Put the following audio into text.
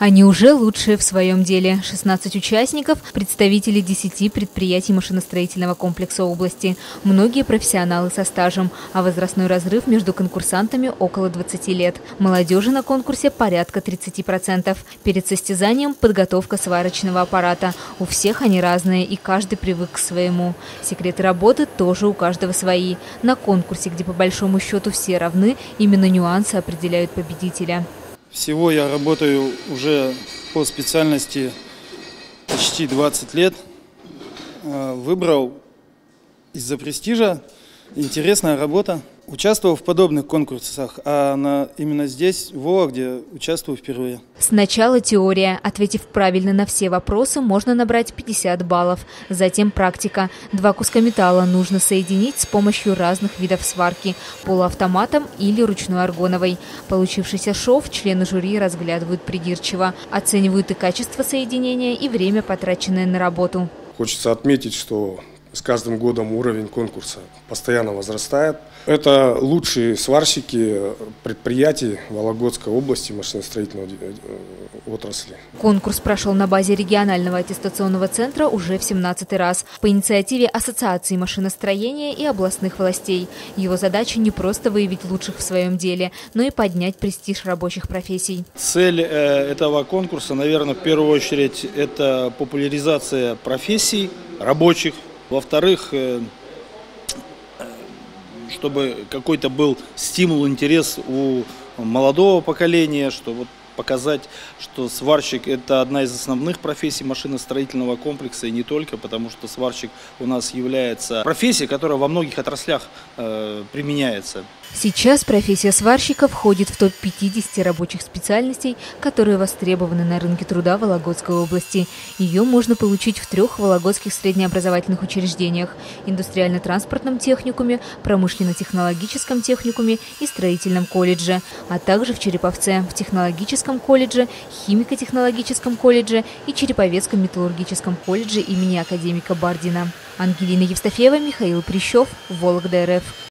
Они уже лучшие в своем деле. 16 участников – представители 10 предприятий машиностроительного комплекса области. Многие профессионалы со стажем, а возрастной разрыв между конкурсантами около 20 лет. Молодежи на конкурсе порядка 30%. Перед состязанием – подготовка сварочного аппарата. У всех они разные, и каждый привык к своему. Секреты работы тоже у каждого свои. На конкурсе, где по большому счету все равны, именно нюансы определяют победителя. Всего я работаю уже по специальности почти 20 лет. Выбрал из-за престижа. Интересная работа. Участвовал в подобных конкурсах, а именно здесь, в Вологде, участвую впервые. Сначала теория. Ответив правильно на все вопросы, можно набрать 50 баллов. Затем практика. 2 куска металла нужно соединить с помощью разных видов сварки – полуавтоматом или ручной аргоновой. Получившийся шов члены жюри разглядывают придирчиво. Оценивают и качество соединения, и время, потраченное на работу. Хочется отметить, что с каждым годом уровень конкурса постоянно возрастает. Это лучшие сварщики предприятий Вологодской области машиностроительной отрасли. Конкурс прошел на базе регионального аттестационного центра уже в 17-й раз по инициативе Ассоциации машиностроения и областных властей. Его задача не просто выявить лучших в своем деле, но и поднять престиж рабочих профессий. Цель этого конкурса, наверное, в первую очередь, это популяризация профессий рабочих. Во-вторых, чтобы какой-то был стимул, интерес у молодого поколения, чтобы показать, что сварщик – это одна из основных профессий машиностроительного комплекса, и не только, потому что сварщик у нас является профессией, которая во многих отраслях применяется. Сейчас профессия сварщика входит в топ-50 рабочих специальностей, которые востребованы на рынке труда Вологодской области. Ее можно получить в 3 вологодских среднеобразовательных учреждениях – индустриально-транспортном техникуме, промышленно-технологическом техникуме и строительном колледже, а также в Череповце, в технологическом колледже, химико-технологическом колледже и Череповецком металлургическом колледже имени академика Бардина. Ангелина Евстафева, Михаил Прищев, Вологда, РФ.